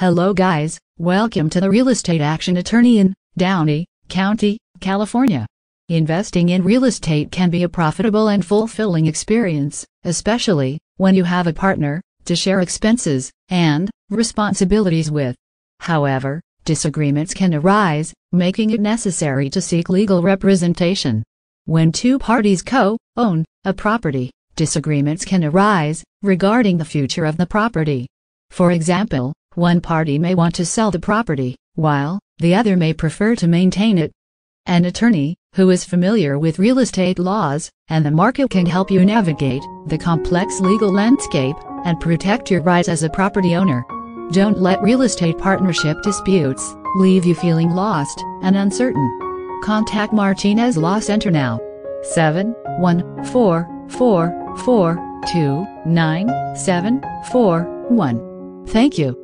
Hello guys, welcome to the Real Estate Action Attorney in Downey County, California. Investing in real estate can be a profitable and fulfilling experience, especially when you have a partner to share expenses and responsibilities with. However, disagreements can arise, making it necessary to seek legal representation. When two parties co-own a property, disagreements can arise regarding the future of the property. For example, one party may want to sell the property, while the other may prefer to maintain it. An attorney who is familiar with real estate laws and the market can help you navigate the complex legal landscape and protect your rights as a property owner. Don't let real estate partnership disputes leave you feeling lost and uncertain. Contact Martinez Law Center now. 714-442-9741. Thank you.